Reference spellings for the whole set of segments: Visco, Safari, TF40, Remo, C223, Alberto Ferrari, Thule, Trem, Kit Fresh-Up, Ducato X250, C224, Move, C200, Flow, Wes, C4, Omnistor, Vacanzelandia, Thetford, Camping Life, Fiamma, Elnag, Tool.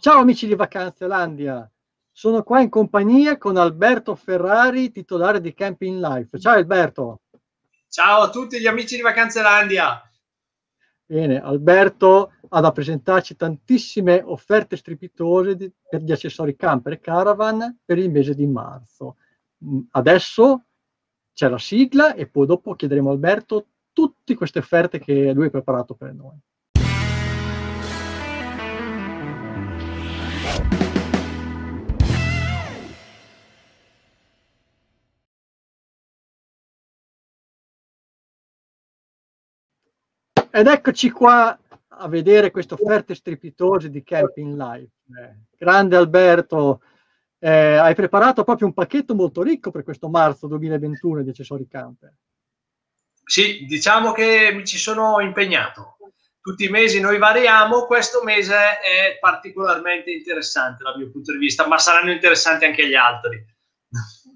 Ciao amici di Vacanzelandia, sono qua in compagnia con Alberto Ferrari, titolare di Camping Life. Ciao Alberto. Ciao a tutti gli amici di Vacanzelandia. Bene, Alberto ha da presentarci tantissime offerte strepitose per gli accessori camper e caravan per il mese di marzo. Adesso c'è la sigla e poi dopo chiederemo a Alberto tutte queste offerte che lui ha preparato per noi. Ed eccoci qua a vedere queste offerte strepitose di Camping Life. Grande Alberto, hai preparato proprio un pacchetto molto ricco per questo marzo 2021 di accessori camper. Sì, diciamo che mi ci sono impegnato. Tutti i mesi noi variamo, questo mese è particolarmente interessante dal mio punto di vista, ma saranno interessanti anche gli altri.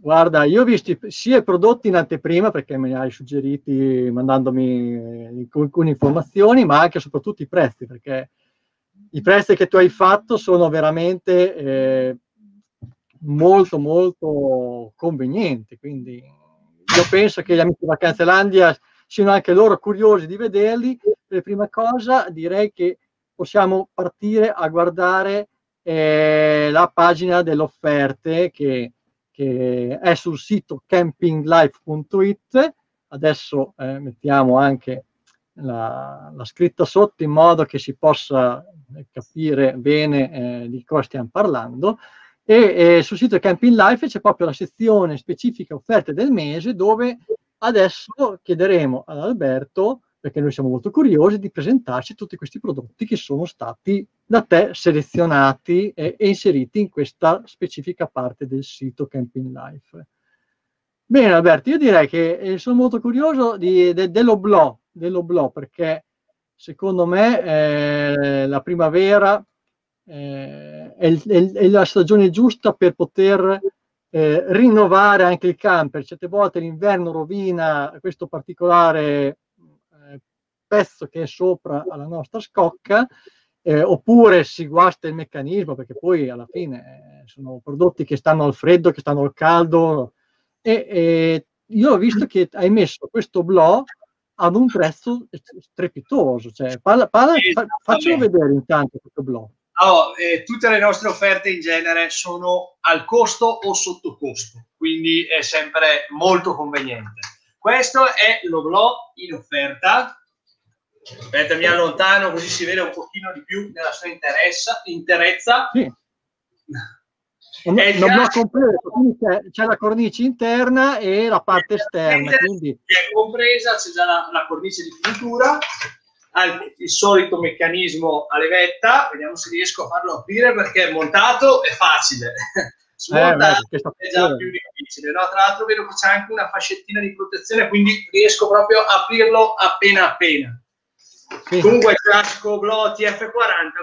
Guarda, io ho visto sia i prodotti in anteprima, perché me ne hai suggeriti mandandomi alcune informazioni, ma anche e soprattutto i prezzi, perché i prezzi che tu hai fatto sono veramente molto, molto convenienti. Quindi io penso che gli amici di Vacanzelandia siano anche loro curiosi di vederli. Per prima cosa direi che possiamo partire a guardare la pagina delle offerte che è sul sito campinglife.it. Adesso mettiamo anche la scritta sotto in modo che si possa capire bene di cosa stiamo parlando, e sul sito Camping Life c'è proprio la sezione specifica offerte del mese, dove adesso chiederemo ad Alberto, perché noi siamo molto curiosi, di presentarci tutti questi prodotti che sono stati da te selezionati e inseriti in questa specifica parte del sito Camping Life. Bene Alberto, io direi che sono molto curioso dell'oblò, perché secondo me la primavera è la stagione giusta per poter rinnovare anche il camper. Certe volte l'inverno rovina questo particolare pezzo che è sopra alla nostra scocca, oppure si guasta il meccanismo, perché poi alla fine sono prodotti che stanno al freddo, che stanno al caldo, e io ho visto che hai messo questo blò ad un prezzo strepitoso, cioè, faccelo vedere intanto questo blò. Allora, tutte le nostre offerte in genere sono al costo o sotto costo, quindi è sempre molto conveniente. Questo è lo blò in offerta. Aspetta, mi allontano così si vede un pochino di più nella sua interezza. Sì. C'è la cornice interna e la parte esterna. Quindi è compresa, c'è già la cornice di finitura, ha il solito meccanismo a levetta. Vediamo se riesco a farlo aprire, perché è montato, è facile. Smontato è già più difficile, no? Tra l'altro vedo che c'è anche una fascettina di protezione, quindi riesco proprio a aprirlo appena appena. Sì. Comunque il classico blò TF40,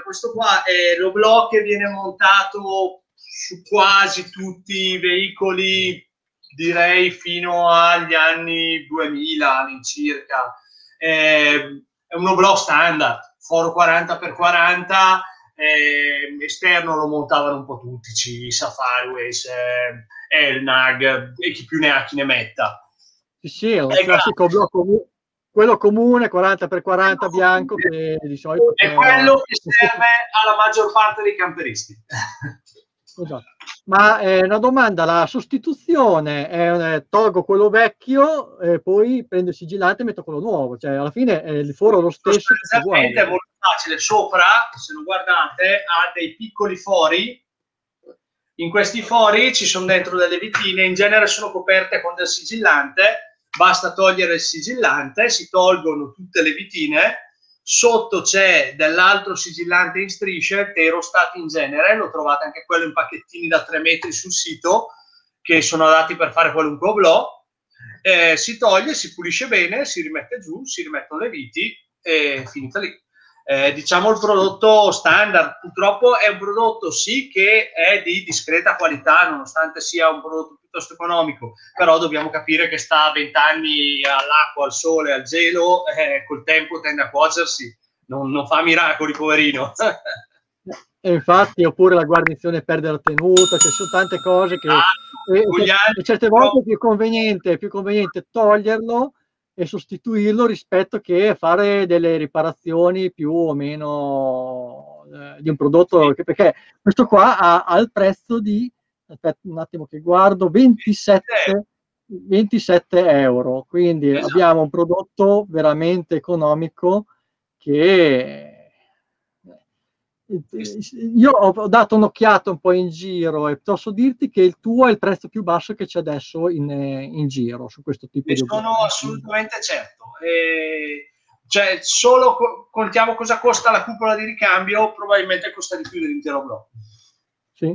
questo qua è lo blò che viene montato su quasi tutti i veicoli, direi fino agli anni 2000 all'incirca. È uno blò standard, foro 40x40, esterno lo montavano un po' tutti, Safari, Wes, Elnag e chi più ne ha chi ne metta. Sì, è un classico blocco. Quello comune, 40x40 bianco, che di solito è quello che serve alla maggior parte dei camperisti. Esatto. Ma una domanda, la sostituzione è tolgo quello vecchio e poi prendo il sigillante e metto quello nuovo, cioè alla fine il foro è lo stesso. Esattamente, è molto facile. Sopra, se lo guardate, ha dei piccoli fori. In questi fori ci sono dentro delle vitine, in genere sono coperte con del sigillante. Basta togliere il sigillante, si tolgono tutte le vitine, sotto c'è dell'altro sigillante in strisce, terostat in genere, lo trovate anche quello in pacchettini da 3 metri sul sito, che sono adatti per fare qualunque blò, si toglie, si pulisce bene, si rimette giù, si rimettono le viti e finita lì. Diciamo il prodotto standard, purtroppo è un prodotto sì che è di discreta qualità, nonostante sia un prodotto piuttosto economico, però dobbiamo capire che sta a 20 anni all'acqua, al sole, al gelo, col tempo tende a cuocersi, non fa miracoli poverino. E infatti, oppure la guarnizione perde la tenuta, ci sono tante cose che certe volte è più conveniente toglierlo e sostituirlo rispetto che fare delle riparazioni più o meno di un prodotto, che, perché questo qua ha il prezzo di, aspetta un attimo che guardo, 27 euro, quindi esatto, abbiamo un prodotto veramente economico che... Io ho dato un'occhiata un po' in giro e posso dirti che il tuo è il prezzo più basso che c'è adesso in giro su questo tipo di obiettivi. Sono assolutamente certo. Cioè, solo contiamo cosa costa la cupola di ricambio, probabilmente costa di più dell'intero blocco. Sì.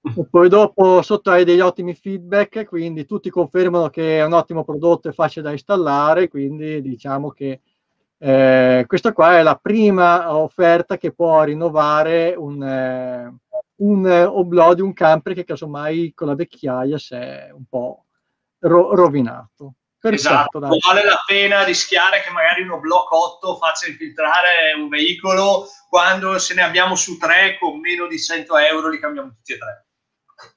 E poi dopo sotto hai degli ottimi feedback, quindi tutti confermano che è un ottimo prodotto e facile da installare, quindi diciamo che questa qua è la prima offerta che può rinnovare un oblò di un camper che casomai con la vecchiaia si è un po' rovinato. Perfetto, esatto, dai. Vale la pena rischiare che magari un oblò cotto faccia infiltrare un veicolo quando se ne abbiamo su tre con meno di 100 euro li cambiamo tutti e tre.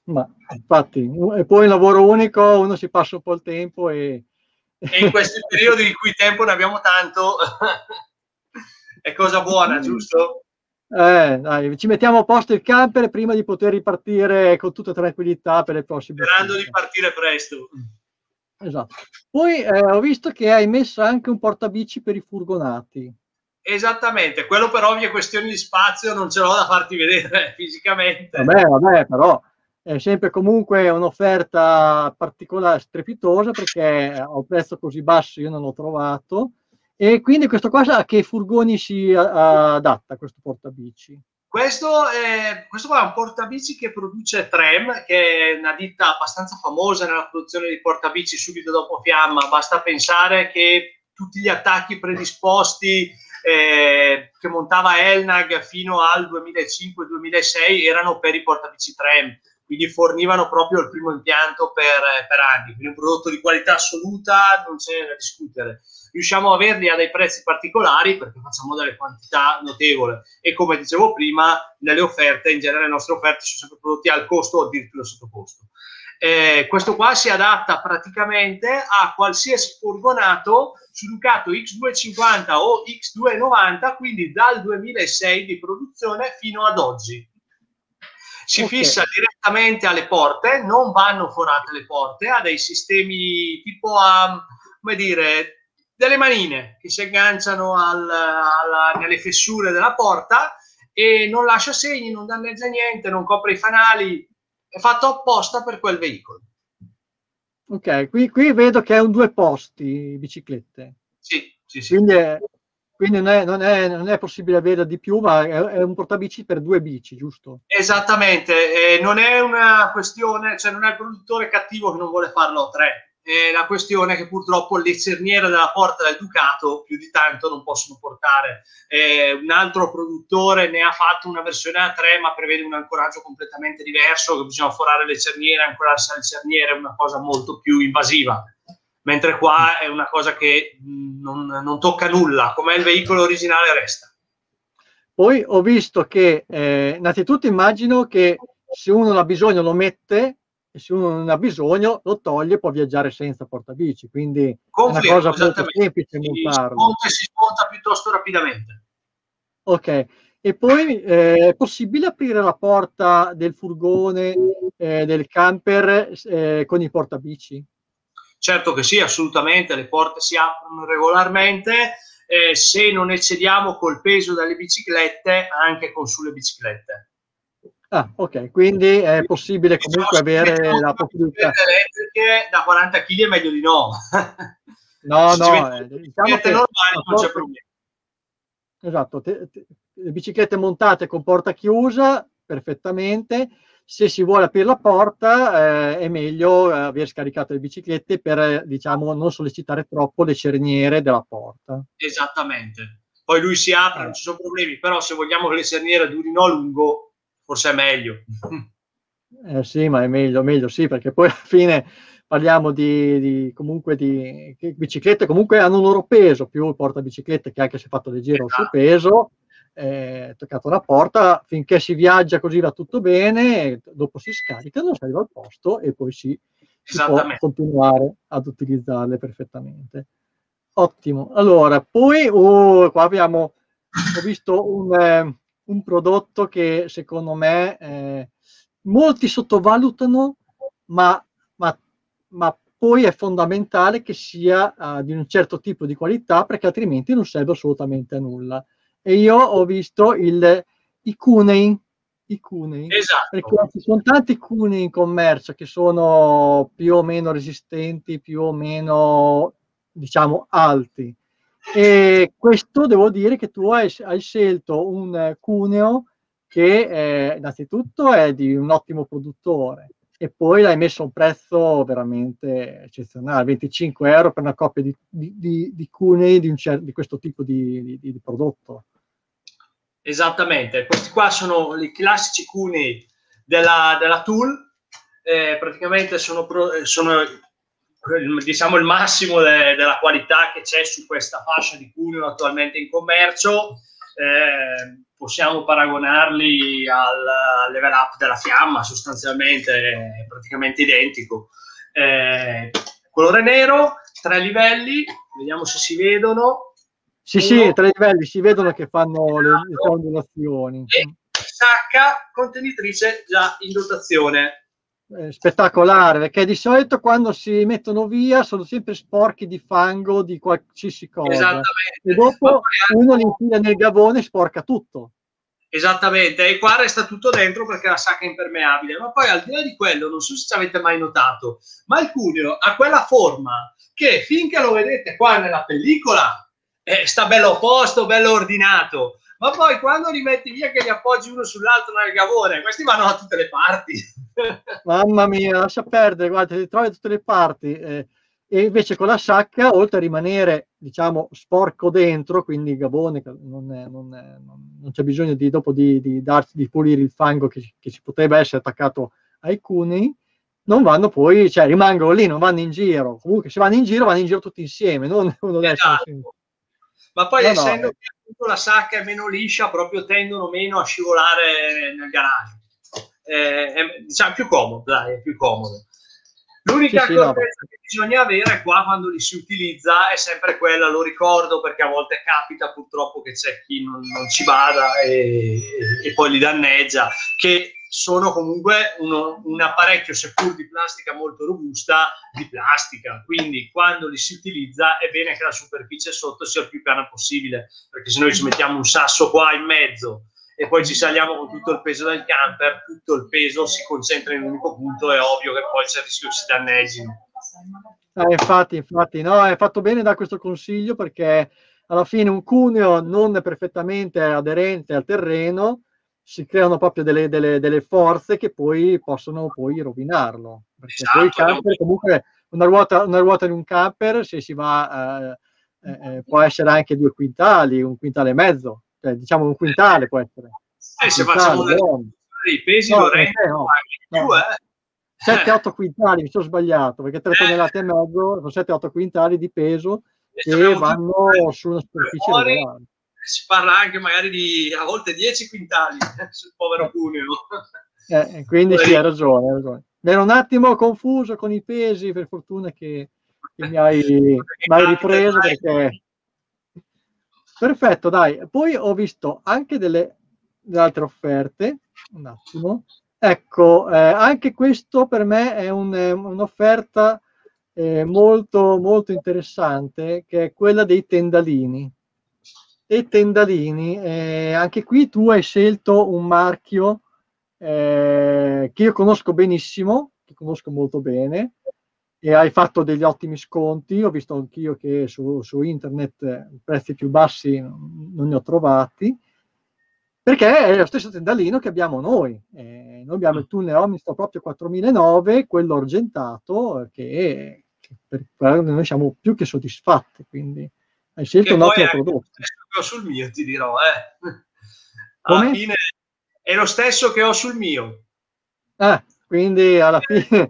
Ma infatti, e poi il lavoro unico, uno si passa un po' il tempo e in questi periodi in cui tempo ne abbiamo tanto è cosa buona, giusto? Dai, ci mettiamo a posto il camper prima di poter ripartire con tutta tranquillità per le prossime, sperando di partire presto. Esatto. Poi ho visto che hai messo anche un portabici per i furgonati. Esattamente, quello per ovvie questioni di spazio non ce l'ho da farti vedere fisicamente. Vabbè, però è sempre comunque un'offerta particolare, strepitosa, perché a un prezzo così basso io non l'ho trovato. E quindi questo qua a che furgoni si adatta, questo portabici? Questo qua è un portabici che produce Trem, che è una ditta abbastanza famosa nella produzione di portabici subito dopo Fiamma. Basta pensare che tutti gli attacchi predisposti che montava Elnag fino al 2005-2006 erano per i portabici Trem. Quindi fornivano proprio il primo impianto per anni, quindi un prodotto di qualità assoluta, non c'è da discutere. Riusciamo a averli a dei prezzi particolari perché facciamo delle quantità notevoli e, come dicevo prima, nelle offerte, in genere le nostre offerte sono sempre prodotti al costo o addirittura sotto costo. Questo qua si adatta praticamente a qualsiasi furgonato su Ducato X250 o X290, quindi dal 2006 di produzione fino ad oggi. Si fissa direttamente alle porte, non vanno forate le porte, ha dei sistemi tipo a, come dire, delle manine che si agganciano alle fessure della porta e non lascia segni, non danneggia niente, non copre i fanali, è fatto apposta per quel veicolo. Ok, qui vedo che è un 2 posti biciclette. Sì. Quindi non è possibile avere di più, ma è un portabici per 2 bici, giusto? Esattamente, non è una questione, cioè non è il produttore cattivo che non vuole farlo a 3, è la questione che purtroppo le cerniere della porta del Ducato più di tanto non possono portare. Un altro produttore ne ha fatto una versione a 3, ma prevede un ancoraggio completamente diverso, che bisogna forare le cerniere, ancorarsi alle cerniere, è una cosa molto più invasiva. Mentre qua è una cosa che non tocca nulla, come il veicolo originale resta. Poi ho visto che, innanzitutto immagino che se uno non ha bisogno lo mette, e se uno non ha bisogno lo toglie e può viaggiare senza portabici, quindi è una cosa molto semplice montarlo. Si smonta piuttosto rapidamente. Ok. E poi è possibile aprire la porta del furgone, del camper, con i portabici? Certo che sì, assolutamente, le porte si aprono regolarmente, se non eccediamo col peso delle biciclette, anche con sulle biciclette. Ah, ok, quindi è possibile comunque avere la possibilità. Elettriche da 40 kg è meglio di no. Diciamo che normali non c'è problema. Esatto, le biciclette montate con porta chiusa, perfettamente. Se si vuole aprire la porta è meglio aver scaricato le biciclette per diciamo non sollecitare troppo le cerniere della porta. Esattamente. Poi lui si apre, non ci sono problemi, però se vogliamo che le cerniere durino a lungo forse è meglio. Sì, ma è meglio sì, perché poi alla fine parliamo di biciclette comunque hanno un loro peso, più il portabiciclette che anche se fatto leggero il suo peso toccato la porta, finché si viaggia così va tutto bene, dopo si scarica, non si arriva al posto e poi si può continuare ad utilizzarle perfettamente. Ottimo. Allora, poi qua abbiamo, ho visto un prodotto che secondo me molti sottovalutano, ma poi è fondamentale che sia di un certo tipo di qualità, perché altrimenti non serve assolutamente a nulla. E io ho visto i cunei, esatto. Perché ci sono tanti cunei in commercio che sono più o meno resistenti, più o meno, diciamo, alti. E questo devo dire che tu hai scelto un cuneo che innanzitutto è di un ottimo produttore e poi l'hai messo a un prezzo veramente eccezionale, 25 euro per una coppia di cunei di questo tipo di prodotto. Esattamente, questi qua sono i classici cunei della Tool, praticamente sono diciamo il massimo della qualità che c'è su questa fascia di cuneo attualmente in commercio. Possiamo paragonarli al level up della Fiamma, sostanzialmente è praticamente identico. Colore nero, 3 livelli, vediamo se si vedono. Sì, sì, 3 livelli, si vedono che fanno le ondulazioni. E sacca contenitrice già in dotazione. Spettacolare, perché di solito quando si mettono via sono sempre sporchi di fango, di qualsiasi cosa. Esattamente. E dopo uno li infila nel gavone e sporca tutto. Esattamente, e qua resta tutto dentro perché la sacca è impermeabile. Ma poi al di là di quello, non so se ci avete mai notato, ma il cuneo ha quella forma che finché lo vedete qua nella pellicola sta bello a posto, bello ordinato, ma poi quando li metti via che li appoggi uno sull'altro nel gavone, questi vanno da tutte le parti. Mamma mia, lascia perdere, guarda, li trovi da tutte le parti. E invece con la sacca, oltre a rimanere, diciamo, sporco dentro, quindi il gavone, non c'è bisogno di pulire il fango che ci potrebbe essere attaccato ai cunei, non vanno poi, cioè rimangono lì, non vanno in giro. Comunque se vanno in giro tutti insieme, non uno adesso. Esatto. Ma poi essendo che appunto la sacca è meno liscia, proprio tendono meno a scivolare nel garage. È, diciamo, più comodo, dai, è più comodo. L'unica accortezza che bisogna avere qua quando li si utilizza è sempre quella, lo ricordo, perché a volte capita purtroppo che c'è chi non ci bada e poi li danneggia, che sono comunque un apparecchio, seppur di plastica molto robusta, di plastica, quindi quando li si utilizza è bene che la superficie sotto sia il più piana possibile, perché se noi ci mettiamo un sasso qua in mezzo e poi ci saliamo con tutto il peso del camper, tutto il peso si concentra in un unico punto, è ovvio che poi c'è il rischio che si danneggino. Infatti, no, è fatto bene da questo consiglio, perché alla fine un cuneo non perfettamente aderente al terreno, si creano proprio delle forze che poi possono poi rovinarlo. Perché esatto, poi il camper, comunque una ruota in un camper, se si va, può essere anche 2 quintali, 1,5 quintali. Diciamo un quintale può essere. Se facciamo dei pesi, no, vorrei 7-8 quintali, mi sono sbagliato, perché 3 tonnellate e mezzo sono 7-8 quintali di peso che vanno su una superficie regolare. Si parla anche magari di a volte 10 quintali sul povero cuneo. Quindi sì, hai ragione, Mi ero un attimo confuso con i pesi, per fortuna che mi hai ripreso, perché... Perfetto, dai. Poi ho visto anche delle altre offerte. Un attimo. Ecco, anche questo per me è un'offerta molto, molto interessante, che è quella dei tendalini. E tendalini, anche qui tu hai scelto un marchio che io conosco benissimo, che conosco molto bene, e hai fatto degli ottimi sconti. Ho visto anch'io che su internet prezzi più bassi non ne ho trovati, perché è lo stesso tendalino che abbiamo noi. Noi abbiamo il Thule Omnistor proprio 4009, quello argentato, che per quello noi siamo più che soddisfatti, quindi hai scelto un ottimo prodotto. Sul mio ti dirò, alla fine è lo stesso che ho sul mio, quindi alla fine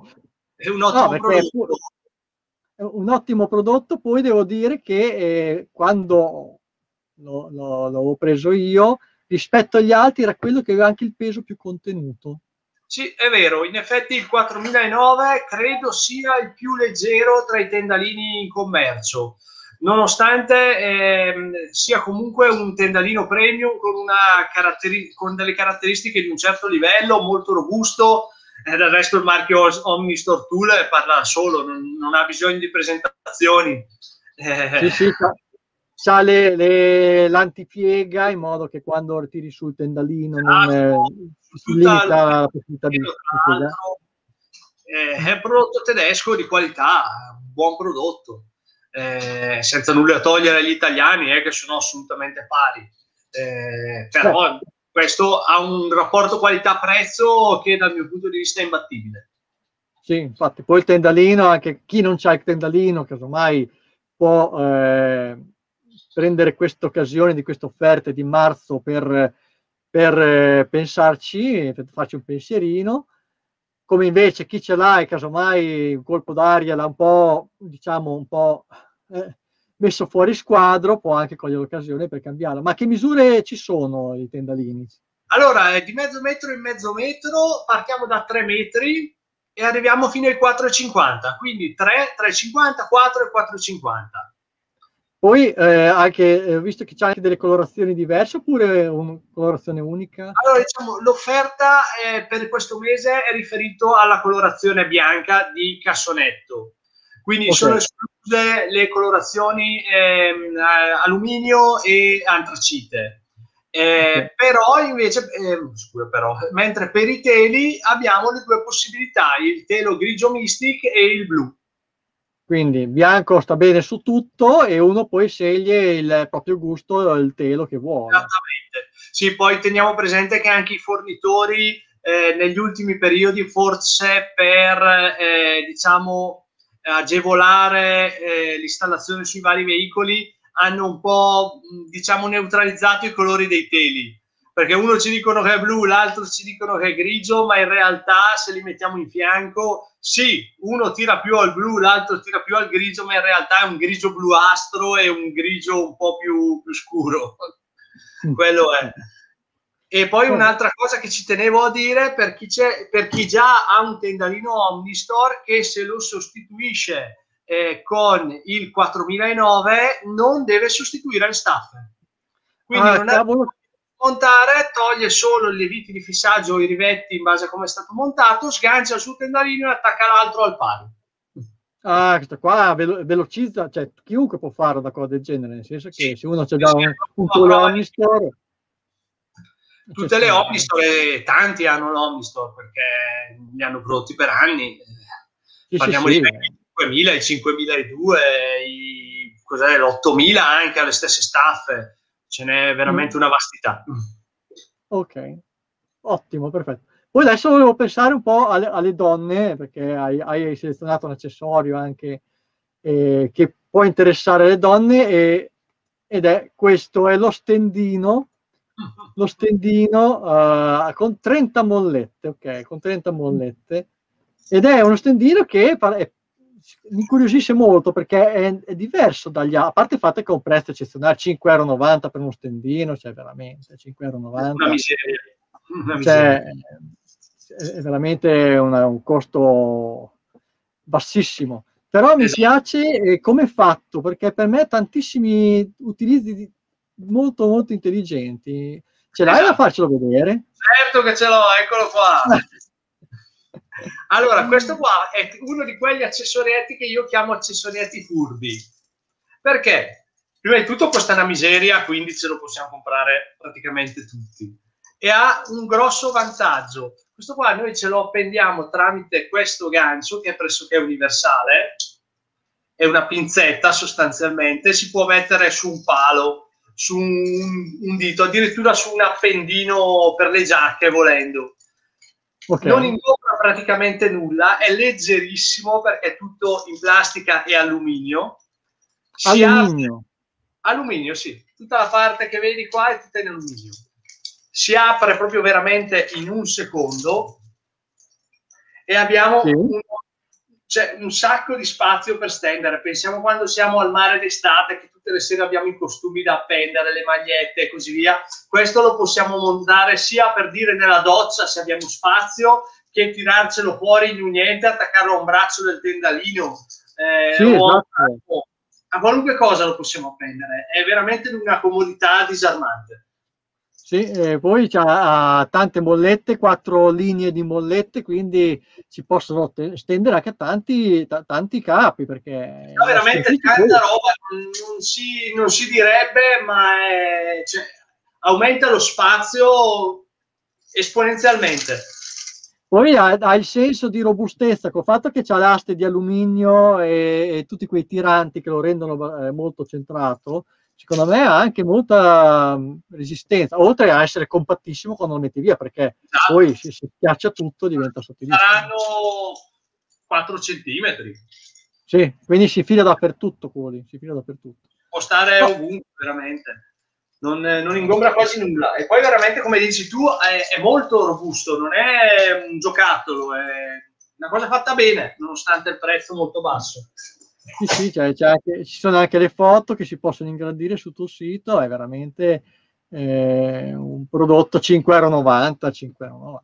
è un ottimo prodotto. È un ottimo prodotto. Poi devo dire che quando l'ho preso io rispetto agli altri era quello che aveva anche il peso più contenuto. Sì, è vero, in effetti il 4009 credo sia il più leggero tra i tendalini in commercio, nonostante sia comunque un tendalino premium con, delle caratteristiche di un certo livello, molto robusto. Del resto il marchio Omnistor Tool parla solo, non ha bisogno di presentazioni. Sì, sì, c'ha l'antipiega in modo che quando tiri sul tendalino non limita la possibilità di... È un prodotto tedesco di qualità, buon prodotto. Senza nulla togliere agli italiani, che sono assolutamente pari, però questo ha un rapporto qualità-prezzo che dal mio punto di vista è imbattibile. Sì, infatti, poi il tendalino, anche chi non c'ha il tendalino, casomai può prendere questa occasione di questa offerta di marzo per pensarci, per farci un pensierino. Come invece chi ce l'ha e casomai un colpo d'aria l'ha un po', diciamo, messo fuori squadro, può anche cogliere l'occasione per cambiarla. Ma che misure ci sono i tendalini? Allora, di mezzo metro in mezzo metro, partiamo da 3 metri e arriviamo fino ai 4,50. Quindi 3, 3,50, 4 e 4,50. Poi, anche, visto che c'è anche delle colorazioni diverse, oppure una colorazione unica? Allora, diciamo, l'offerta per questo mese è riferita alla colorazione bianca di cassonetto. Quindi sono escluse le colorazioni alluminio e antracite. Però, invece, mentre per i teli abbiamo le due possibilità, il telo grigio Mystic e il blu. Quindi bianco sta bene su tutto e uno poi sceglie il proprio gusto, il telo che vuole. Esattamente. Sì, poi teniamo presente che anche i fornitori negli ultimi periodi, forse per diciamo agevolare l'installazione sui vari veicoli, hanno un po' diciamo neutralizzato i colori dei teli. Perché uno ci dicono che è blu, l'altro ci dicono che è grigio, ma in realtà se li mettiamo in fianco, sì, uno tira più al blu, l'altro tira più al grigio, ma in realtà è un grigio bluastro e un grigio un po' più scuro. Quello è. E poi un'altra cosa che ci tenevo a dire, per chi già ha un tendalino Omnistor, che se lo sostituisce con il 4009 non deve sostituire le staffe. Quindi non è... montare, toglie solo le viti di fissaggio o i rivetti in base a come è stato montato, sgancia il suo tendalino e attacca l'altro al palo. Ah, questo qua velocizza, cioè chiunque può fare una cosa del genere, nel senso che se uno c'è già un Omnistor, tutte le Omnistor, tanti hanno l'Omnistor perché li hanno prodotti per anni. Sì, parliamo di 5.000, i 5.002, cos'è, l'8.000 anche alle stesse staffe. Ce n'è veramente una vastità. Ok, ottimo, perfetto. Poi adesso volevo pensare un po' alle donne, perché hai selezionato un accessorio anche che può interessare le donne, ed è questo, è lo stendino, con 30 mollette, ok, con 30 mollette, ed è uno stendino che mi incuriosisce molto perché è diverso dagli altri, a parte fatto che è un prezzo eccezionale, 5,90 € per uno stendino, cioè veramente 5,90 € cioè, è veramente un costo bassissimo, però mi piace come è fatto, perché per me tantissimi utilizzi molto molto intelligenti. Ce l'hai da farcelo vedere? Certo che ce l'ho, eccolo qua. Allora, questo qua è uno di quegli accessorietti che io chiamo accessorietti furbi, perché prima di tutto costa una miseria, quindi ce lo possiamo comprare praticamente tutti, e ha un grosso vantaggio. Questo qua noi ce lo appendiamo tramite questo gancio che è pressoché universale, è una pinzetta sostanzialmente, si può mettere su un palo, su un dito, addirittura su un appendino per le giacche volendo. Okay. Non ingombra praticamente nulla, è leggerissimo perché è tutto in plastica e alluminio. Alluminio, sì. Tutta la parte che vedi qua è tutta in alluminio. Si apre proprio veramente in un secondo e abbiamo c'è un sacco di spazio per stendere. Pensiamo quando siamo al mare d'estate, che tutte le sere abbiamo i costumi da appendere, le magliette e così via. Questo lo possiamo montare sia per dire nella doccia, se abbiamo spazio, che tirarcelo fuori in un'ente, attaccarlo a un braccio del tendalino. Sì, o esatto. A qualunque cosa lo possiamo appendere, è veramente una comodità disarmante. Sì, e poi ha tante mollette, 4 linee di mollette, quindi si possono stendere anche a tanti capi, perché no, veramente tanta roba, non si direbbe, ma è, cioè, aumenta lo spazio esponenzialmente. Poi ha il senso di robustezza, col fatto che c'ha l'aste di alluminio e tutti quei tiranti che lo rendono molto centrato. Secondo me ha anche molta resistenza, oltre a essere compattissimo quando lo metti via, perché esatto, poi se si schiaccia tutto diventa sottilissimo. Saranno 4 centimetri. Sì, quindi si fila dappertutto, può stare ovunque, veramente. Non ingombra quasi nulla, e poi veramente, come dici tu, è molto robusto, non è un giocattolo, è una cosa fatta bene nonostante il prezzo molto basso. Sì, ci sono anche le foto che si possono ingrandire sul tuo sito, è veramente un prodotto 5,90 €.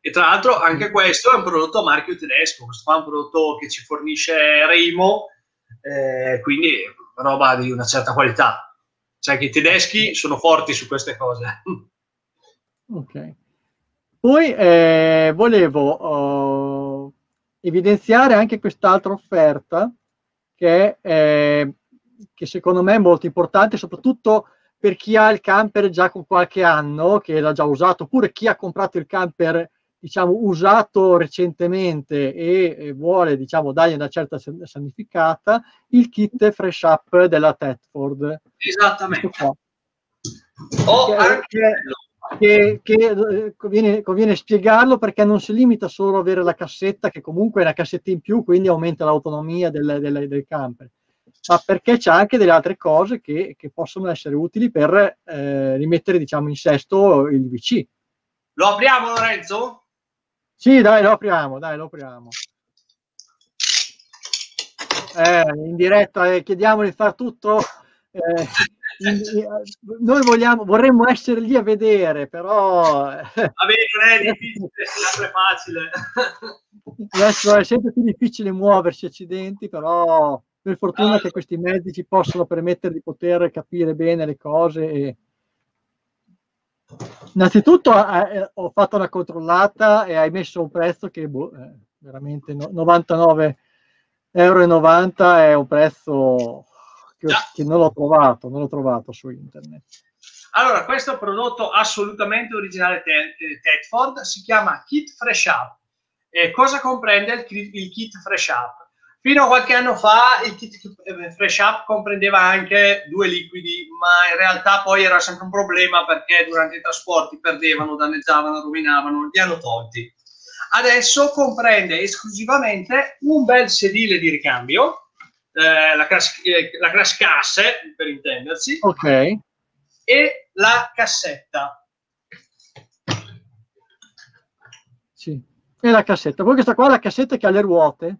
E tra l'altro anche questo è un prodotto a marchio tedesco, questo è un prodotto che ci fornisce Remo, quindi roba di una certa qualità. Cioè che i tedeschi sono forti su queste cose. Ok. Poi volevo evidenziare anche quest'altra offerta che secondo me è molto importante, soprattutto per chi ha il camper già con qualche anno, che l'ha già usato, oppure chi ha comprato il camper, diciamo, usato recentemente e vuole, diciamo, dargli una certa sanificata, il kit Fresh-Up della Thetford. Esattamente. Che conviene spiegarlo, perché non si limita solo ad avere la cassetta, che comunque è una cassetta in più, quindi aumenta l'autonomia del camper, ma perché c'è anche delle altre cose che possono essere utili per rimettere, diciamo, in sesto il VC. Lo apriamo, Lorenzo? Sì, dai, lo apriamo, in diretta, chiediamo di far tutto. Noi vorremmo essere lì a vedere, però... Vabbè, non è difficile, è facile. Adesso è sempre più difficile muoversi, accidenti, però per fortuna che questi mezzi ci possono permettere di poter capire bene le cose. Innanzitutto ho fatto una controllata e hai messo un prezzo che veramente €99,90 è un prezzo che non l'ho trovato su internet. Allora, questo è un prodotto assolutamente originale Thetford, si chiama Kit Fresh-Up. Cosa comprende il Kit Fresh-Up? Fino a qualche anno fa il kit Fresh-Up comprendeva anche 2 liquidi, ma in realtà poi era sempre un problema perché durante i trasporti perdevano, danneggiavano, rovinavano, li hanno tolti. Adesso comprende esclusivamente un bel sedile di ricambio, la crash casse per intendersi, okay, e la cassetta. Sì, e la cassetta. Poi questa qua è la cassetta che ha le ruote.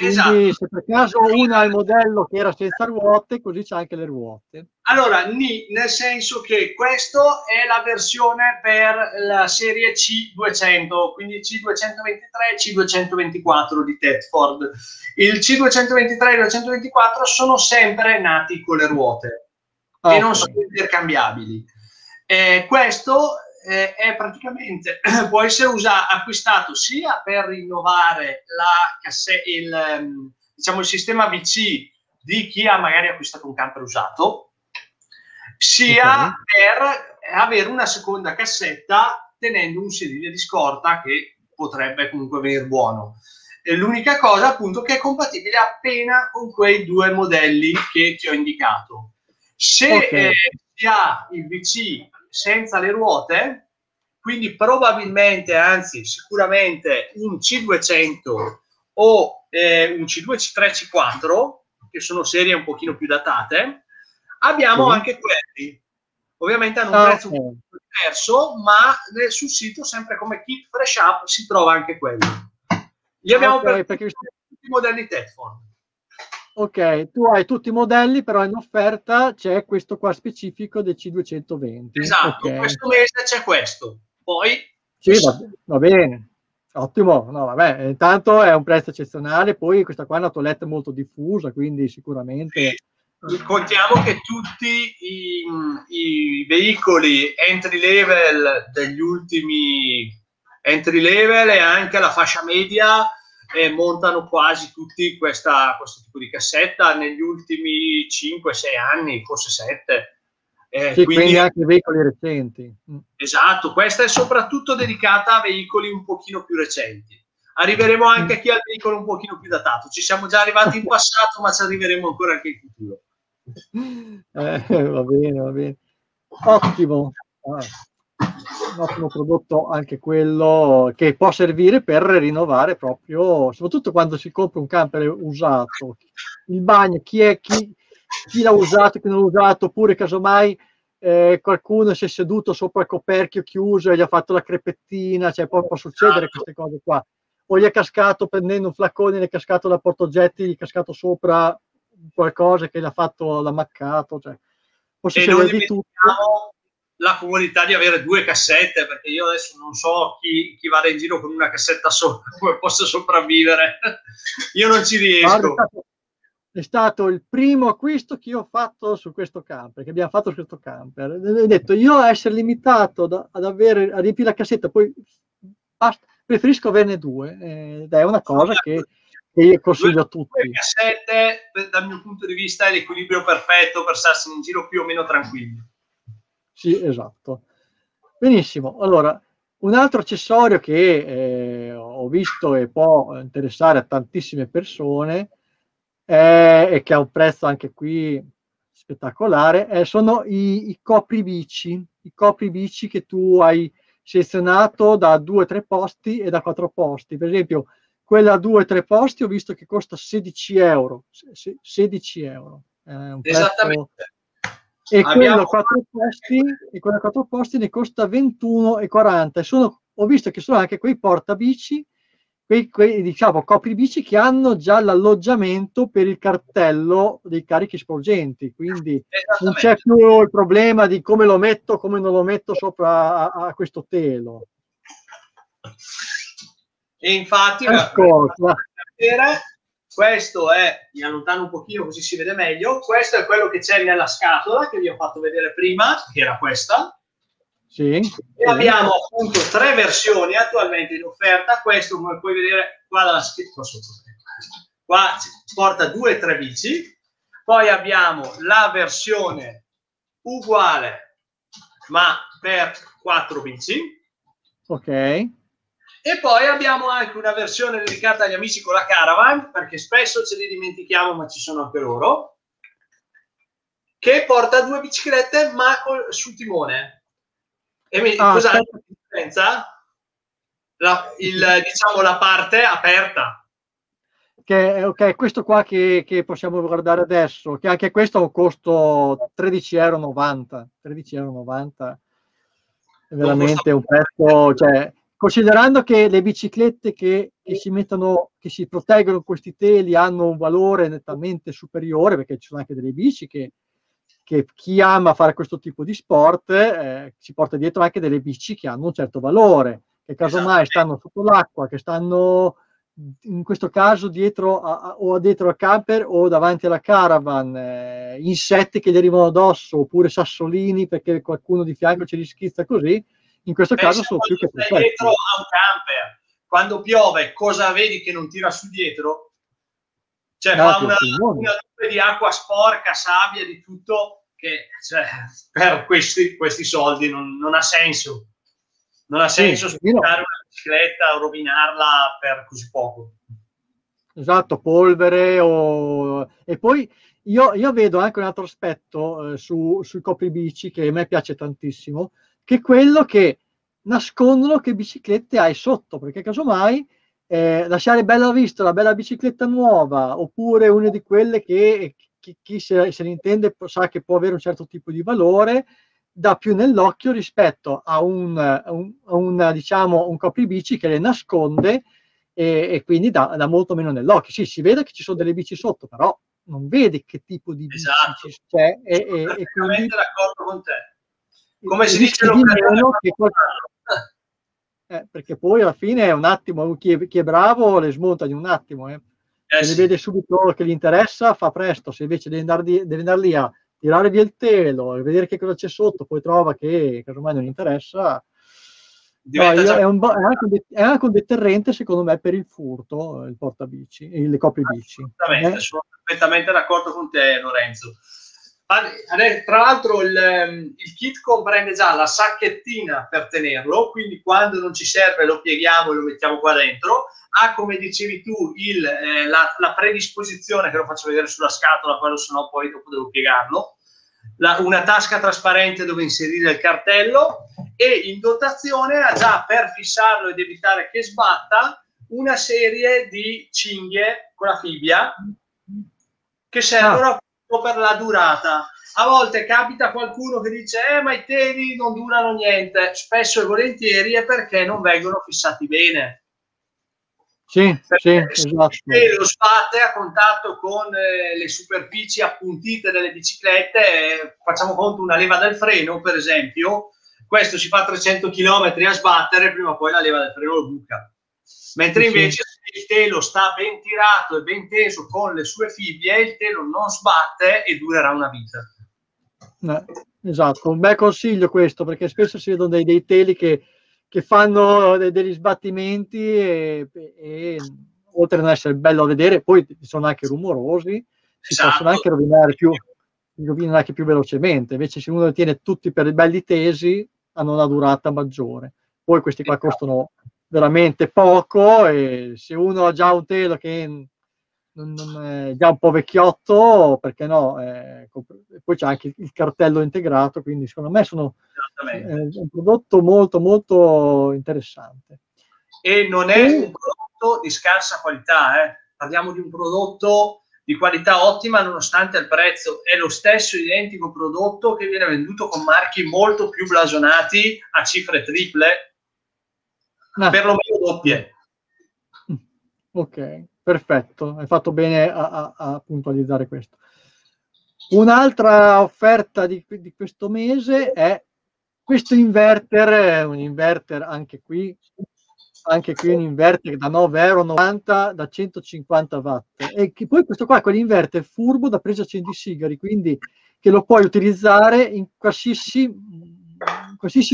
Quindi, esatto, se per caso una ha il modello che era senza ruote, così c'è anche le ruote. Allora, nel senso che questa è la versione per la serie C200, quindi C223 e C224 di Thetford. Il C223 e il 224 sono sempre nati con le ruote, okay, e non sono intercambiabili. Questo è praticamente, può essere acquistato sia per rinnovare diciamo, il sistema VC di chi ha magari acquistato un camper usato, sia, okay, per avere una seconda cassetta tenendo un sedile di scorta che potrebbe comunque venire buono. L'unica cosa, appunto, che è compatibile appena con quei 2 modelli che ti ho indicato. Se, okay, si ha il VC senza le ruote, quindi probabilmente, anzi sicuramente, un C200 o un C223 C4, che sono serie un pochino più datate, abbiamo, sì, anche quelli. Ovviamente hanno un prezzo, okay, un po' diverso, ma sul sito, sempre come Kit Fresh-Up, si trova anche quelli. Li abbiamo, okay, per i modelli Thetford. Ok, tu hai tutti i modelli, però in offerta c'è questo qua specifico del C220. Esatto, okay. Questo mese c'è questo. Poi sì, va bene. Ottimo, no, vabbè, intanto è un prezzo eccezionale, poi questa qua è una toilette molto diffusa, quindi sicuramente... Sì. Contiamo che tutti i veicoli entry level degli ultimi entry level e anche la fascia media montano quasi tutti questo tipo di cassetta negli ultimi 5-6 anni, forse 7. Sì, quindi anche veicoli recenti. Esatto, questa è soprattutto dedicata a veicoli un pochino più recenti. Arriveremo anche a chi ha il veicolo un pochino più datato. Ci siamo già arrivati in passato, ma ci arriveremo ancora anche in futuro. Va bene, va bene. Ottimo. Un ottimo prodotto anche quello che può servire per rinnovare proprio, soprattutto quando si compra un camper usato. Il bagno, chi l'ha usato, chi non l'ha usato, oppure casomai qualcuno si è seduto sopra il coperchio chiuso e gli ha fatto la crepettina, cioè poi può succedere queste cose qua, o gli è cascato prendendo un flaccone, gli è cascato da portaoggetti, gli è cascato sopra qualcosa che l'ha fatto, l'ha maccato, cioè può succedere di tutto. La comodità di avere due cassette, perché io adesso non so chi vada in giro con una cassetta sola, come posso sopravvivere, io non ci riesco. È stato il primo acquisto che io ho fatto su questo camper, che abbiamo fatto su questo camper. Ho detto, io a essere limitato a riempire la cassetta, poi basta, preferisco averne due. Ed è una cosa che io consiglio a tutti. Le cassette, dal mio punto di vista, è l'equilibrio perfetto per starsene in giro più o meno tranquilli. Sì, esatto. Benissimo. Allora, un altro accessorio che ho visto e può interessare a tantissime persone, e che ha un prezzo anche qui spettacolare, sono i copribici, che tu hai selezionato da 2-3 posti e da 4 posti. Per esempio, quella a 2-3 posti ho visto che costa 16 euro. 16 euro. Esattamente. E quella a 4 posti, ne costa 21,40. E ho visto che sono anche quei portabici, diciamo copribici, che hanno già l'alloggiamento per il cartello dei carichi sporgenti, quindi non c'è più il problema di come lo metto, come non lo metto sopra a questo telo. E infatti questo è, mi allontano un pochino così si vede meglio, questo è quello che c'è nella scatola che vi ho fatto vedere prima, che era questa. Sì. E abbiamo appunto 3 versioni attualmente in offerta. Questo, come puoi vedere, qua dalla scritta sotto, qua porta 2-3 bici. Poi abbiamo la versione uguale ma per 4 bici. Ok. E poi abbiamo anche una versione dedicata agli amici con la caravan, perché spesso ce li dimentichiamo, ma ci sono anche loro, che porta 2 biciclette ma sul timone. E cos'è la differenza? Diciamo la parte aperta. Ok, questo qua che possiamo guardare adesso, che anche questo ha un costo 13,90 €. 13,90 € è veramente un prezzo, cioè, considerando che le biciclette che si proteggono con questi teli hanno un valore nettamente superiore, perché ci sono anche delle bici che chi ama fare questo tipo di sport si porta dietro anche delle bici che hanno un certo valore, che casomai stanno sotto l'acqua, che stanno in questo caso dietro o dietro al camper o davanti alla caravan, insetti che gli arrivano addosso, oppure sassolini perché qualcuno di fianco ce li schizza così. In questo caso sono più che perfetti. Dietro a un camper, quando piove, cosa vedi che non tira su dietro? Cioè fa una nube di acqua sporca, sabbia, di tutto, che cioè, per questi soldi non ha senso. Non ha senso sfruttare una bicicletta o rovinarla per così poco. Esatto, polvere E poi io vedo anche un altro aspetto sui copribici che a me piace tantissimo, che è quello che nascondono che biciclette hai sotto, perché casomai lasciare bella vista la bella bicicletta nuova, oppure una di quelle che chi se ne intende sa che può avere un certo tipo di valore, dà più nell'occhio rispetto a un copribici che le nasconde e quindi dà molto meno nell'occhio. Sì, si vede che ci sono delle bici sotto, però non vedi che tipo di bici c'è. Sono perfettamente d'accordo con te. Come si dice perché poi alla fine è un attimo, chi è bravo le smonta di un attimo, se le vede subito che gli interessa, fa presto. Se invece deve andare lì a tirare via il telo e vedere che cosa c'è sotto, poi trova che casomai non interessa, è anche un deterrente secondo me per il furto, il portabici, le copie bici. Assolutamente, sono perfettamente d'accordo con te, Lorenzo. Tra l'altro il kit comprende già la sacchettina per tenerlo, quindi quando non ci serve lo pieghiamo e lo mettiamo qua dentro. Ha, come dicevi tu, la predisposizione, che lo faccio vedere sulla scatola, quello sennò poi dopo devo piegarlo, una tasca trasparente dove inserire il cartello, e in dotazione ha già, per fissarlo ed evitare che sbatta, una serie di cinghie con la fibbia che servono per la durata. A volte capita qualcuno che dice ma i teli non durano niente. Spesso e volentieri è perché non vengono fissati bene. Sì, esatto. E lo sbatte a contatto con le superfici appuntite delle biciclette, facciamo conto una leva del freno per esempio, questo si fa 300 km a sbattere, prima o poi la leva del freno lo buca. Mentre invece il telo sta ben tirato e ben teso con le sue fibbie, il telo non sbatte e durerà una vita. Esatto, un bel consiglio questo, perché spesso si vedono dei teli che fanno degli sbattimenti e oltre a non essere bello a vedere, poi sono anche rumorosi, si possono anche rovinare anche più velocemente. Invece se uno li tiene tutti per i belli tesi hanno una durata maggiore. Poi questi qua costano veramente poco, e se uno ha già un telo che non è già un po' vecchiotto, perché no, poi c'è anche il cartello integrato, quindi secondo me sono un prodotto molto molto interessante, e non è un prodotto di scarsa qualità, parliamo di un prodotto di qualità ottima nonostante il prezzo. È lo stesso identico prodotto che viene venduto con marchi molto più blasonati a cifre triple, per lo meno doppie. Ok, perfetto, hai fatto bene a puntualizzare questo. Un'altra offerta di questo mese è questo inverter, un inverter anche qui un inverter da €9,90 da 150 watt, e che poi questo qua è quell'inverter furbo da presa accendisigari, quindi che lo puoi utilizzare in qualsiasi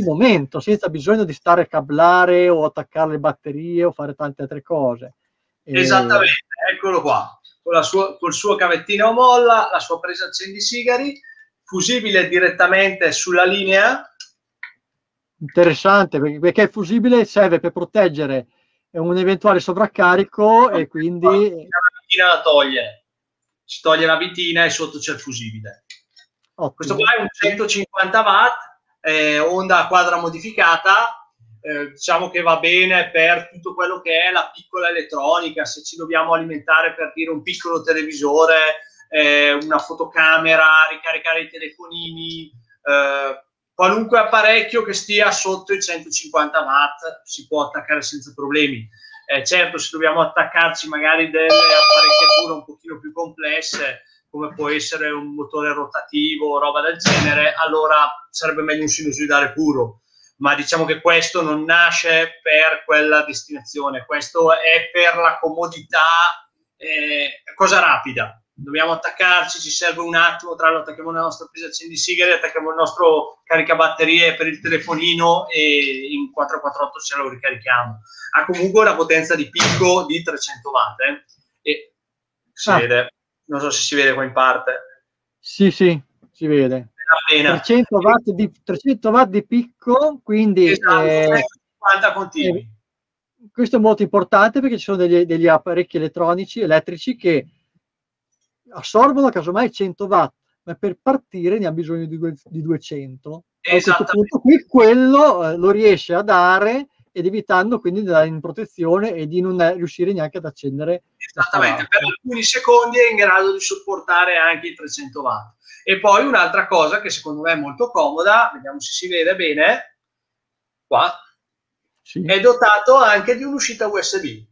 momento, senza bisogno di stare a cablare o attaccare le batterie o fare tante altre cose. Esattamente, eccolo qua, col suo cavettino a molla, la sua presa accendisigari, fusibile direttamente sulla linea. Interessante, perché è fusibile, serve per proteggere un eventuale sovraccarico, e quindi la vitina la toglie, si toglie la vitina e sotto c'è il fusibile. Ottimo. Questo qua è un 150 watt, onda quadra modificata, diciamo che va bene per tutto quello che è la piccola elettronica, se ci dobbiamo alimentare, per dire, un piccolo televisore, una fotocamera, ricaricare i telefonini, qualunque apparecchio che stia sotto i 150 watt si può attaccare senza problemi. Certo, se dobbiamo attaccarci magari delle apparecchiature un pochino più complesse, come può essere un motore rotativo o roba del genere, allora sarebbe meglio un sinusoidale puro, ma diciamo che questo non nasce per quella destinazione, questo è per la comodità, cosa rapida. Dobbiamo attaccarci, ci serve un attimo, tra l'altro attacchiamo la nostra presa accendisigari, attacchiamo il nostro caricabatterie per il telefonino e in 448 ce lo ricarichiamo. Ha comunque una potenza di picco di 300 watt, e si vede. Non so se si vede qua in parte. Sì, si vede. 300 watt di picco, quindi... Esatto, 50 continui. Questo è molto importante, perché ci sono degli apparecchi elettrici che assorbono casomai 100 watt, ma per partire ne ha bisogno di 200. A questo punto qui quello lo riesce a dare, ed evitando quindi di andare in protezione e di non riuscire neanche ad accendere. Esattamente, per alcuni secondi è in grado di sopportare anche i 300 watt. E poi un'altra cosa che secondo me è molto comoda, vediamo se si vede bene, qua, è dotato anche di un'uscita USB.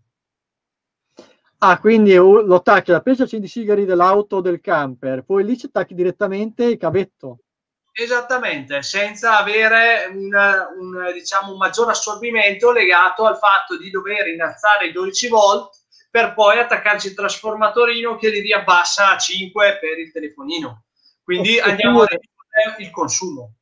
Ah, quindi lo tacchi alla presa accendicigari dell'auto o del camper, poi lì ci attacchi direttamente il cavetto. Esattamente, senza avere un maggior assorbimento legato al fatto di dover innalzare i 12 volt per poi attaccarci il trasformatorino che li riabbassa a 5 per il telefonino. Quindi andiamo a ridurre il consumo.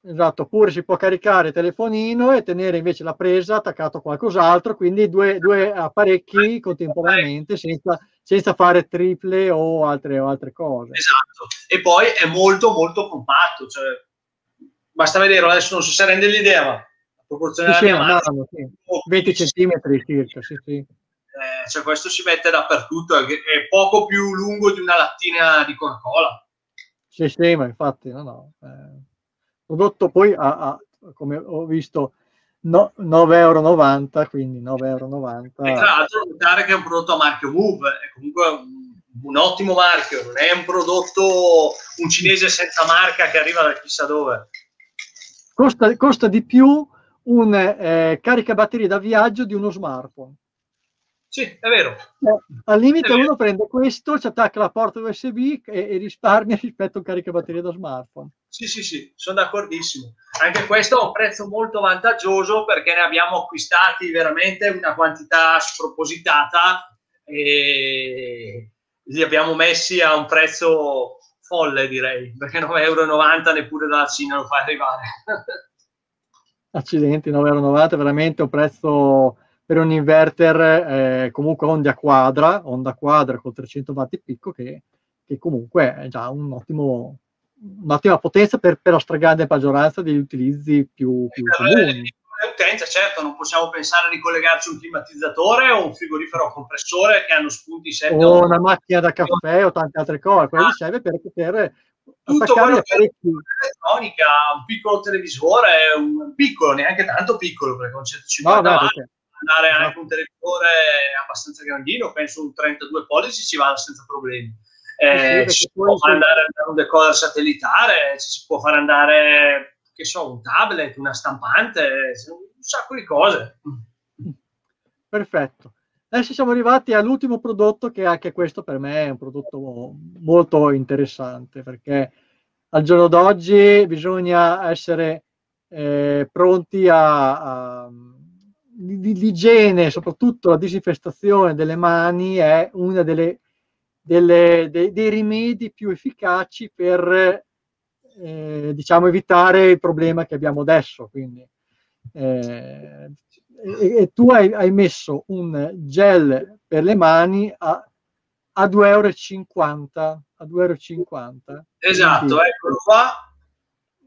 Esatto, oppure si può caricare il telefonino e tenere invece la presa attaccato a qualcos'altro, quindi due apparecchi contemporaneamente senza fare triple o altre cose. Esatto, e poi è molto molto compatto, cioè, basta vedere, adesso non so se rende l'idea, ma la proporzione della mia mano, sì. 20 centimetri circa, sì, sì. Cioè questo si mette dappertutto, è poco più lungo di una lattina di Coca-Cola. Sì, sì, ma infatti, prodotto poi a come ho visto, no, 9,90 €, quindi 9,90 €. E tra l'altro notare che è un prodotto a marchio Move, è comunque un ottimo marchio, non è un prodotto, un cinese senza marca che arriva da chissà dove. Costa di più un caricabatterie da viaggio di uno smartphone. Sì, è vero. Al limite uno prende questo, ci attacca la porta USB e risparmia rispetto a un caricabatterie da smartphone. Sì, sì, sì, sono d'accordissimo. Anche questo è un prezzo molto vantaggioso perché ne abbiamo acquistati veramente una quantità spropositata e li abbiamo messi a un prezzo folle, direi, perché 9,90 € neppure dalla Cina lo fa arrivare. Accidenti, 9,90 € è veramente un prezzo... per un inverter comunque onda quadra con 300 watt picco che comunque è già un'ottima potenza per la stragrande maggioranza degli utilizzi più comuni. L'utenza, certo, non possiamo pensare di collegarci un climatizzatore o un frigorifero a compressore che hanno spunti sempre... O una macchina da caffè o tante altre cose, quello serve per poter... Tutto quello che è elettronica, un piccolo televisore, un piccolo, neanche tanto piccolo, perché con 150 watt... andare anche un televisore abbastanza grandino, penso un 32 pollici ci vanno senza problemi, ci si può andare a un decoder satellitare, ci si può far andare, che so, un tablet, una stampante, un sacco di cose. Perfetto, adesso siamo arrivati all'ultimo prodotto, che anche questo per me è un prodotto molto interessante, perché al giorno d'oggi bisogna essere pronti a l'igiene, soprattutto la disinfestazione delle mani, è uno dei rimedi più efficaci per diciamo evitare il problema che abbiamo adesso. Quindi, e tu hai messo un gel per le mani a 2,50 €. Esatto, quindi, eccolo qua,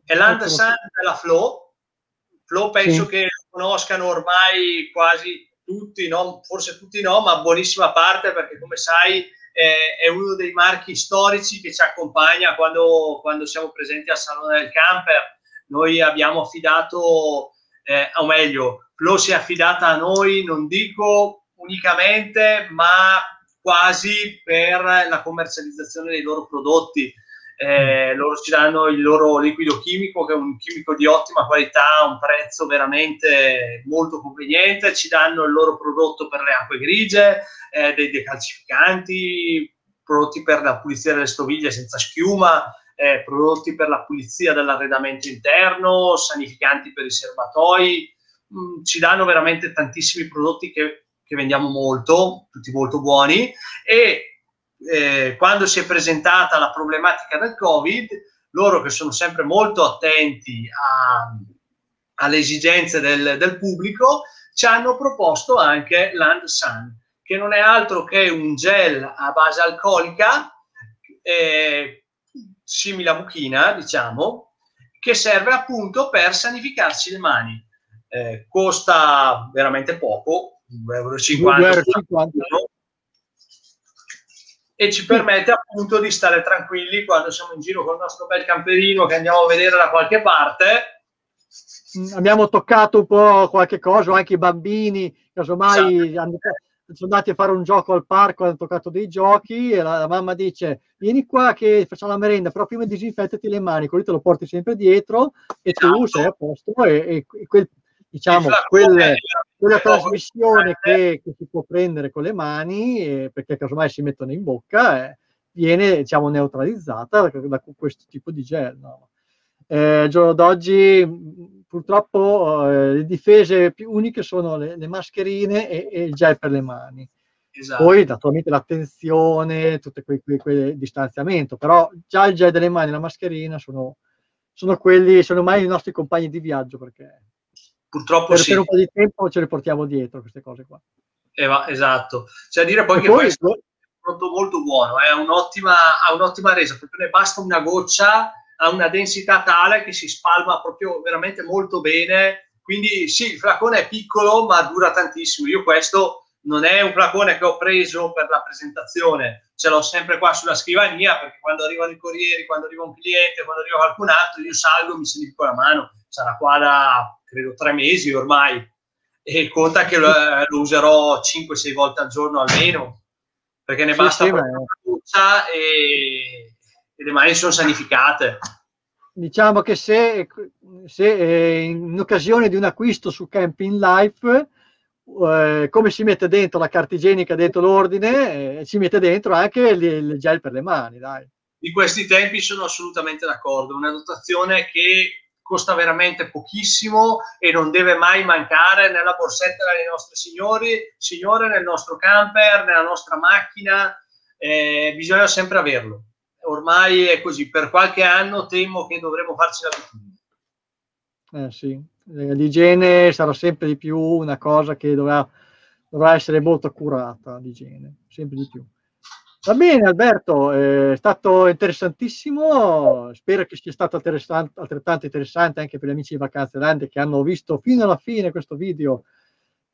è l'antasan della Flow. Flow penso che conoscano ormai quasi tutti, no? Forse tutti no, ma buonissima parte, perché come sai è uno dei marchi storici che ci accompagna quando siamo presenti al Salone del Camper. Noi abbiamo affidato, o meglio, Flow si è affidata a noi, non dico unicamente, ma quasi per la commercializzazione dei loro prodotti. Loro ci danno il loro liquido chimico, che è un chimico di ottima qualità a un prezzo veramente molto conveniente, ci danno il loro prodotto per le acque grigie, dei decalcificanti, prodotti per la pulizia delle stoviglie senza schiuma, prodotti per la pulizia dell'arredamento interno, sanificanti per i serbatoi, ci danno veramente tantissimi prodotti che vendiamo molto, tutti molto buoni. E quando si è presentata la problematica del Covid, loro, che sono sempre molto attenti alle esigenze del pubblico, ci hanno proposto anche l'Antasan, che non è altro che un gel a base alcolica, simile a mucchina, diciamo, che serve appunto per sanificarsi le mani. Costa veramente poco, 1,50 €. E ci permette appunto di stare tranquilli quando siamo in giro con il nostro bel camperino che andiamo a vedere da qualche parte. Abbiamo toccato un po' qualche cosa, anche i bambini, casomai sono andati a fare un gioco al parco, hanno toccato dei giochi e la mamma dice: vieni qua che facciamo la merenda, però prima disinfettati le mani, così te lo porti sempre dietro e tu sei a posto, e quel diciamo, quella trasmissione che si può prendere con le mani, perché casomai si mettono in bocca, viene, diciamo, neutralizzata da questo tipo di gel, no? Al giorno d'oggi purtroppo le difese più uniche sono le mascherine e il gel per le mani. Esatto. Poi naturalmente l'attenzione, tutto quel distanziamento, però già il gel delle mani e la mascherina sono ormai i nostri compagni di viaggio, perché purtroppo per un po' di tempo ce le portiamo dietro queste cose qua. Esatto, cioè dire poi e che poi è un prodotto molto buono, è un'ottima resa, perché ne basta una goccia, ha una densità tale che si spalma proprio veramente molto bene, quindi sì, il flacone è piccolo ma dura tantissimo. Io questo non è un flacone che ho preso per la presentazione, ce l'ho sempre qua sulla scrivania, perché quando arrivano i corrieri, quando arriva un cliente, quando arriva qualcun altro, io salgo e mi significo la mano, sarà qua da credo 3 mesi ormai, e conta che lo userò 5-6 volte al giorno almeno, perché ne basta una goccia e le mani sono sanificate. Diciamo che se in occasione di un acquisto su Camping Life, come si mette dentro la carta igienica dentro l'ordine, si mette dentro anche il gel per le mani, dai. Di questi tempi sono assolutamente d'accordo, una dotazione che costa veramente pochissimo e non deve mai mancare nella borsetta delle nostre signore, nel nostro camper, nella nostra macchina, bisogna sempre averlo. Ormai è così, per qualche anno temo che dovremo farci l'abitudine. Sì. L'igiene sarà sempre di più una cosa che dovrà essere molto curata, l'igiene, sempre di più. Va bene Alberto, è stato interessantissimo, spero che sia stato altrettanto interessante anche per gli amici di Vacanzelandia che hanno visto fino alla fine questo video,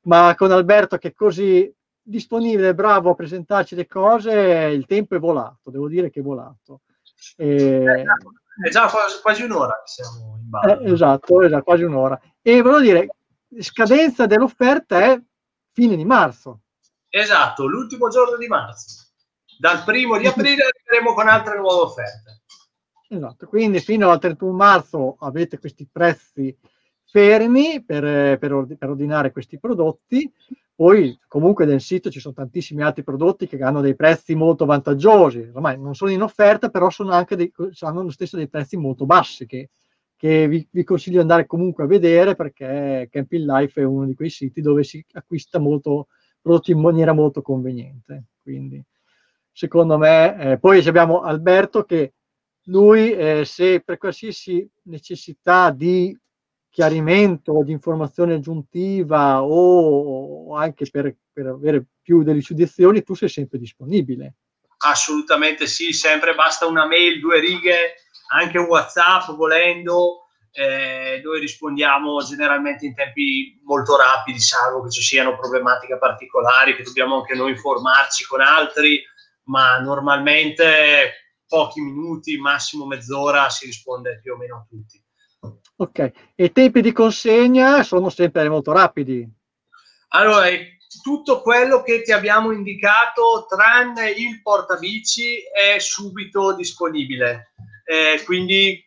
ma con Alberto che è così disponibile e bravo a presentarci le cose, il tempo è volato, devo dire che è volato. È già quasi un'ora che siamo in ballo. Esatto, è già quasi un'ora. E volevo dire, scadenza dell'offerta è fine di marzo. Esatto, l'ultimo giorno di marzo. Dal 1° di aprile arriveremo con altre nuove offerte. Esatto, quindi fino al 31 marzo avete questi prezzi fermi per ordinare questi prodotti. Poi comunque nel sito ci sono tantissimi altri prodotti che hanno dei prezzi molto vantaggiosi, ormai non sono in offerta, però sono anche hanno lo stesso dei prezzi molto bassi, che vi consiglio di andare comunque a vedere, perché Camping Life è uno di quei siti dove si acquista molto prodotti in maniera molto conveniente. Quindi secondo me, poi abbiamo Alberto che lui se per qualsiasi necessità di chiarimento, di informazione aggiuntiva o anche per avere più delucidazioni, tu sei sempre disponibile. Assolutamente sì, sempre, basta una mail, 2 righe, anche un WhatsApp volendo, noi rispondiamo generalmente in tempi molto rapidi, salvo che ci siano problematiche particolari che dobbiamo anche noi informarci con altri, ma normalmente pochi minuti, massimo mezz'ora, si risponde più o meno a tutti. Ok, e i tempi di consegna sono sempre molto rapidi? Allora, tutto quello che ti abbiamo indicato, tranne il portabici, è subito disponibile. Quindi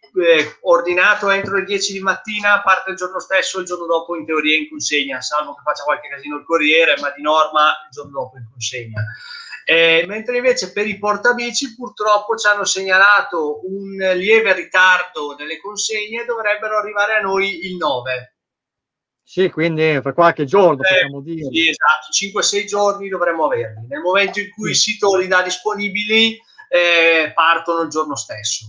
ordinato entro le 10 di mattina, parte il giorno stesso, il giorno dopo in teoria in consegna, salvo che faccia qualche casino il corriere, ma di norma il giorno dopo in consegna. Mentre invece per i portabici purtroppo ci hanno segnalato un lieve ritardo delle consegne, dovrebbero arrivare a noi il 9. Sì, quindi fra qualche giorno possiamo dire. Sì, esatto, 5-6 giorni dovremmo averli. Nel momento in cui il sito li dà disponibili, partono il giorno stesso.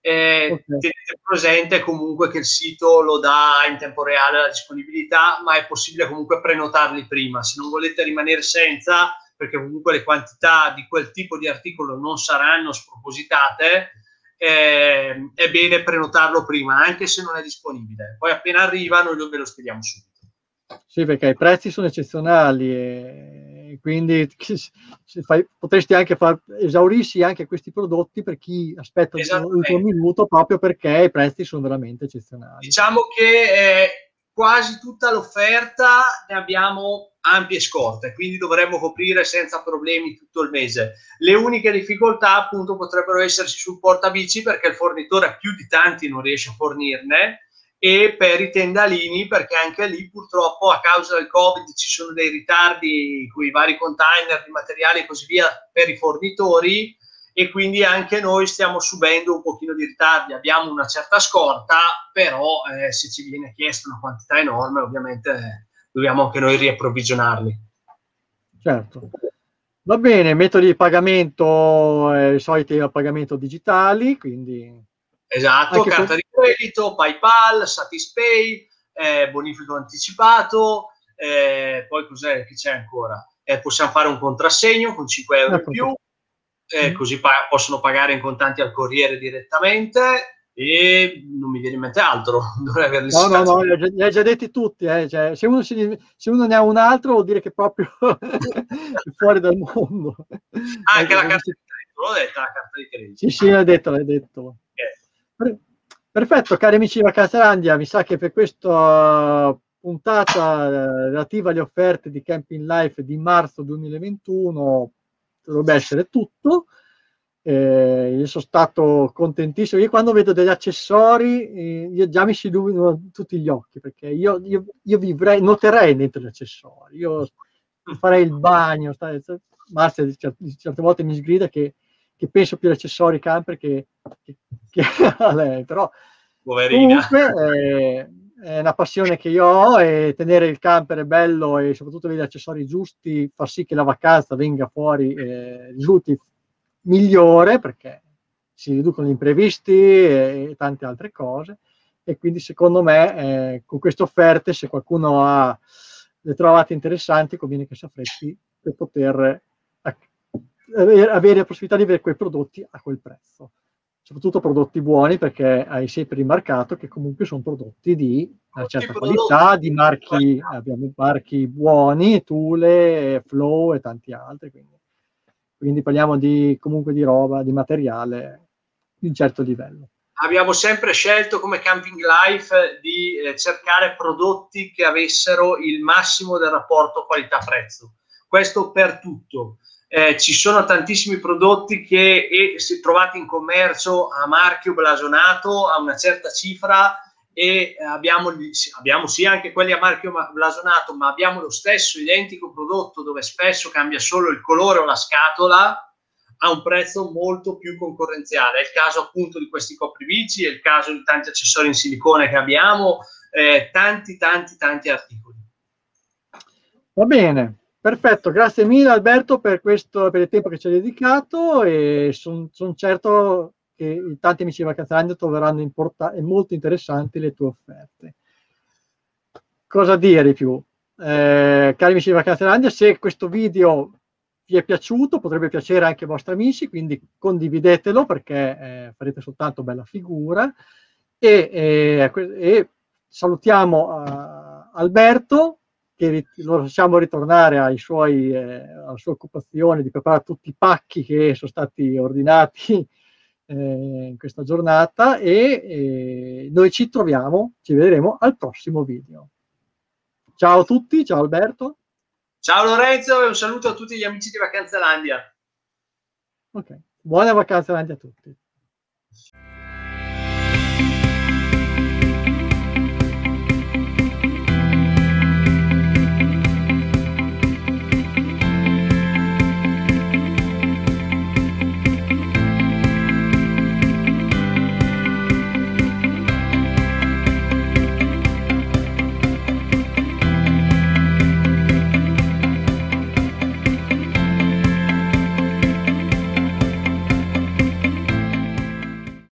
Okay. Tenete presente comunque che il sito lo dà in tempo reale la disponibilità, ma è possibile comunque prenotarli prima. Se non volete rimanere senza, perché comunque le quantità di quel tipo di articolo non saranno spropositate, è bene prenotarlo prima, anche se non è disponibile. Poi appena arriva noi ve lo spediamo subito. Sì, perché i prezzi sono eccezionali e quindi potresti anche far esaurirsi anche questi prodotti per chi aspetta l'ultimo minuto, proprio perché i prezzi sono veramente eccezionali. Diciamo che quasi tutta l'offerta ne abbiamo ampie scorte, quindi dovremmo coprire senza problemi tutto il mese. Le uniche difficoltà appunto potrebbero esserci sul portabici, perché il fornitore più di tanti non riesce a fornirne, e per i tendalini, perché anche lì purtroppo a causa del Covid ci sono dei ritardi con i vari container di materiale e così via per i fornitori, e quindi anche noi stiamo subendo un pochino di ritardi, abbiamo una certa scorta, però se ci viene chiesta una quantità enorme ovviamente dobbiamo anche noi riapprovvigionarli. Certo. Va bene, metodi di pagamento, i soliti a pagamento digitali, quindi... Esatto, carta di credito, PayPal, Satispay, bonifico anticipato, poi cos'è che c'è ancora? Possiamo fare un contrassegno con 5 euro in più, così possono pagare in contanti al corriere direttamente, e non mi viene in mente altro. No, li hai già detti tutti, cioè, se uno ne ha un altro vuol dire che proprio è fuori dal mondo. Anche la carta di credito, l'ho detta la carta di credito. Sì, l'hai detto. Perfetto, cari amici di Vacanzelandia, mi sa che per questa puntata relativa alle offerte di Camping Life di marzo 2021 dovrebbe essere tutto. Io sono stato contentissimo. Io quando vedo degli accessori io già mi si illuminano tutti gli occhi, perché io vivrei, noterei dentro gli accessori, io farei il bagno. Marzia certe volte mi sgrida che penso più agli accessori camper che a lei, però poverina. Comunque è una passione che io ho, e tenere il camper è bello, e soprattutto avere gli accessori giusti fa sì che la vacanza venga fuori risulti migliore, perché si riducono gli imprevisti e tante altre cose, e quindi secondo me con queste offerte, se qualcuno le trovate interessanti, conviene che si affretti per poter avere la possibilità di avere quei prodotti a quel prezzo, soprattutto prodotti buoni, perché hai sempre rimarcato che comunque sono prodotti di una certa qualità, di marchi, abbiamo marchi buoni, Thule, Flow e tanti altri, quindi parliamo comunque di roba, di materiale di un certo livello. Abbiamo sempre scelto come Camping Life di cercare prodotti che avessero il massimo del rapporto qualità-prezzo, questo per tutto. Ci sono tantissimi prodotti che se trovati in commercio a marchio blasonato a una certa cifra, e abbiamo sì anche quelli a marchio blasonato, ma abbiamo lo stesso identico prodotto dove spesso cambia solo il colore o la scatola a un prezzo molto più concorrenziale. È il caso appunto di questi copribici, è il caso di tanti accessori in silicone che abbiamo, tanti articoli. Va bene. Perfetto, grazie mille Alberto per il tempo che ci hai dedicato, e sono certo che tanti amici di Vacanzelandia troveranno molto interessanti le tue offerte. Cosa dire di più? Cari amici di Vacanzelandia, se questo video vi è piaciuto, potrebbe piacere anche ai vostri amici, quindi condividetelo, perché farete soltanto bella figura, e salutiamo Alberto, che lo lasciamo ritornare alla sua occupazione di preparare tutti i pacchi che sono stati ordinati in questa giornata, e noi ci vedremo al prossimo video. Ciao a tutti, ciao Alberto. Ciao Lorenzo, e un saluto a tutti gli amici di Vacanzelandia. Ok, buone Vacanzelandia a tutti.